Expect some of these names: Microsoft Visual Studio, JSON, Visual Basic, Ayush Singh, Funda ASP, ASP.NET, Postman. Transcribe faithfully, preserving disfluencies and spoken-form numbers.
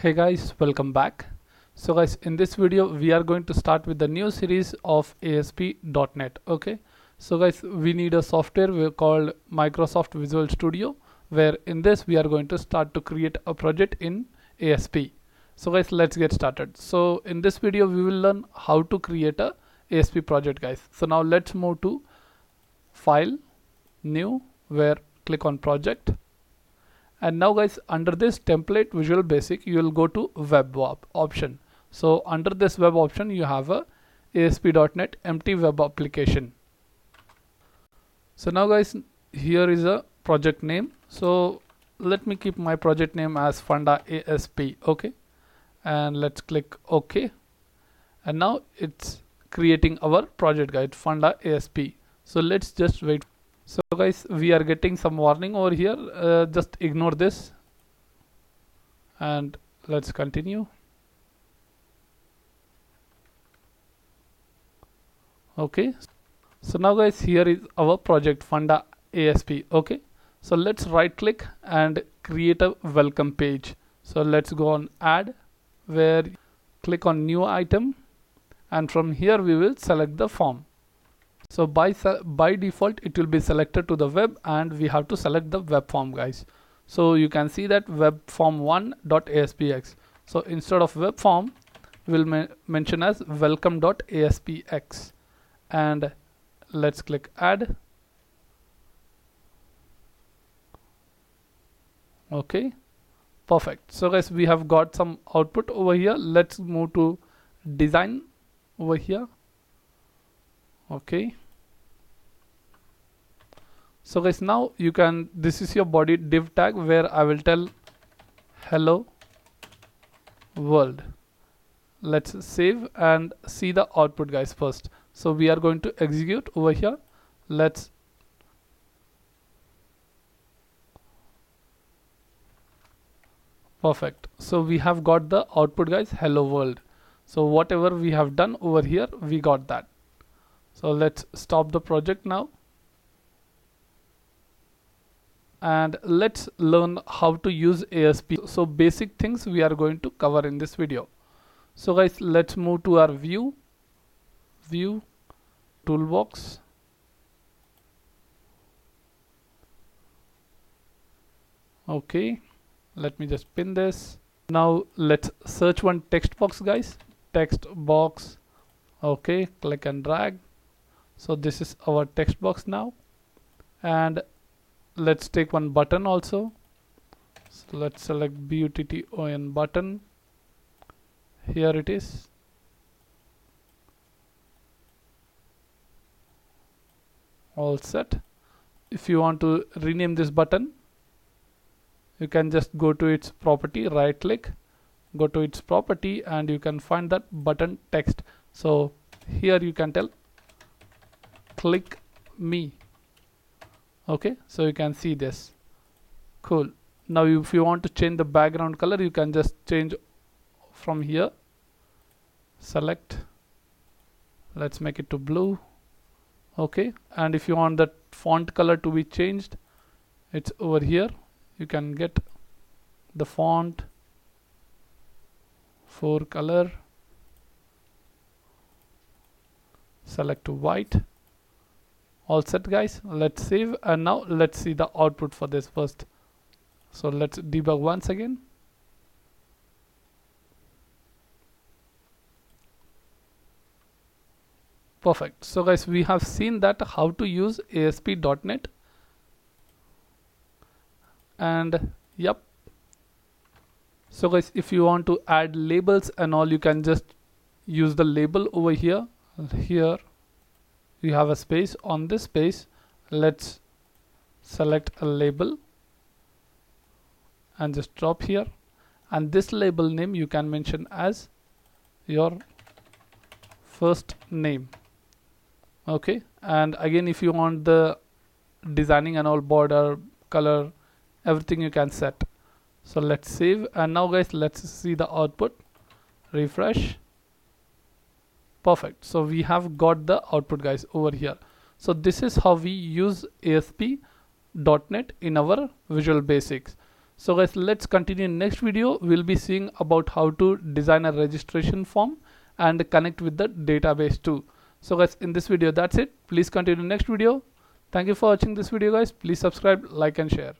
Hey guys, welcome back. So guys, in this video we are going to start with the new series of A S P dot net. Okay, so guys, we need a software called Microsoft Visual Studio, where in this we are going to start to create a project in A S P. So guys, let's get started. So in this video we will learn how to create a A S P project, guys. So now let's move to File, New, where click on Project. And now guys, under this template Visual Basic, you will go to web option. So under this web option, you have a A S P dot net empty web application. So now guys, here is a project name. So let me keep my project name as Funda A S P. Okay. And let's click OK. And now it's creating our project, guide Funda A S P. So let's just wait. So guys, we are getting some warning over here, uh, just ignore this and let's continue. Okay, so now guys, here is our project Funda A S P. Okay, so let's right click and create a welcome page. So let's go on add, where click on new item, and from here we will select the form. So by by default it will be selected to the web, and we have to select the web form, guys. So you can see that web form one dot A S P X. So instead of web form, we'll ma mention as welcome dot A S P X, and let's click add. Okay, perfect. So guys, we have got some output over here. Let's move to design over here. Okay, so guys, now you can, this is your body div tag, where I will tell hello world. Let's save and see the output, guys, first. So we are going to execute over here. Let's perfect. So we have got the output, guys, hello world. So whatever we have done over here, we got that. So let's stop the project now, and let's learn how to use A S P. So basic things we are going to cover in this video. So guys, let's move to our view, view, toolbox. Okay, let me just pin this. Now let's search one text box, guys, text box. Okay, click and drag. So this is our text box now, and let's take one button also. So let's select button button. Here it is. All set. If you want to rename this button, you can just go to its property, right click, go to its property, and you can find that button text. So here you can tell click me. Okay, so you can see this. Cool. Now if you want to change the background color, you can just change from here, select, let's make it to blue. Okay, and if you want the font color to be changed, it's over here. You can get the font for color, select to white. All set, guys. Let's save, and now let's see the output for this first. So let's debug once again. Perfect. So guys, we have seen that how to use A S P dot net, and yep. So guys, if you want to add labels and all, you can just use the label over here. Here you have a space. On this space, let's select a label and just drop here, and this label name you can mention as your first name. Okay, and again, if you want the designing and all, border, color, everything you can set. So let's save, and now guys, let's see the output. Refresh. Perfect. So we have got the output, guys, over here. So this is how we use A S P dot net in our Visual Basics. So guys, let's continue. In next video we'll be seeing about how to design a registration form and connect with the database too. So guys, in this video that's it. Please continue next video. Thank you for watching this video guys. Please subscribe, like and share.